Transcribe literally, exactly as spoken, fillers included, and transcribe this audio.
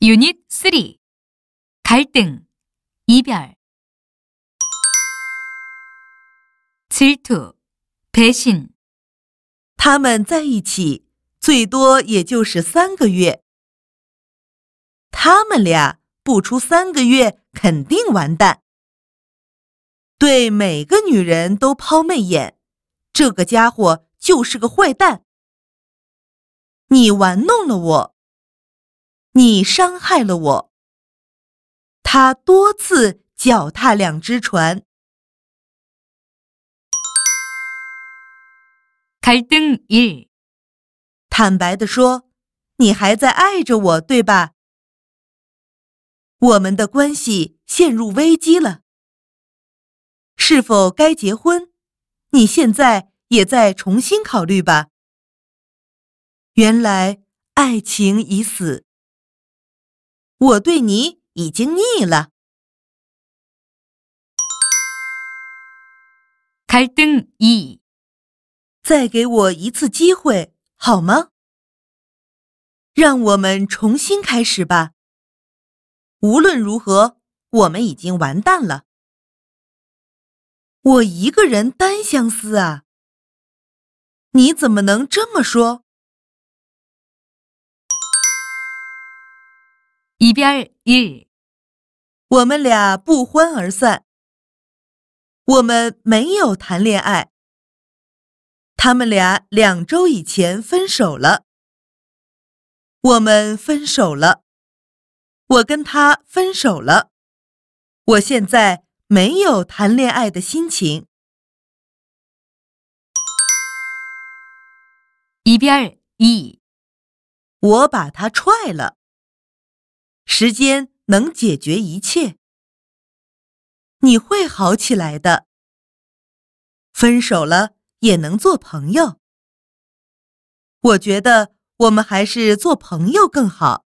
유닛 삼. 갈등, 이별. 질투, 배신. 他们在一起最多也就是三个月。 他们俩不出三个月肯定完蛋。 对每个女人都抛媚眼，这个家伙就是个坏蛋。 你玩弄了我， 你伤害了我。 他多次脚踏两只船。 갈등 일. 坦白地说，你还在爱着我，对吧？ 我们的关系陷入危机了。 是否该结婚？ 你现在也在重新考虑吧。 原来爱情已死。 我对你已经腻了。 갈등 이. 再给我一次机会，好吗？ 让我们重新开始吧。 无论如何，我们已经完蛋了。 我一个人单相思啊。 你怎么能这么说？ 이별 일. 我们俩不欢而散。 我们没有谈恋爱。 他们俩两周以前分手了。 我们分手了。 我跟他分手了。 我现在没有谈恋爱的心情。 이별 이. 我把他踹了。 时间能解决一切。 你会好起来的。 分手了。 也能做朋友。我觉得我们还是做朋友更好。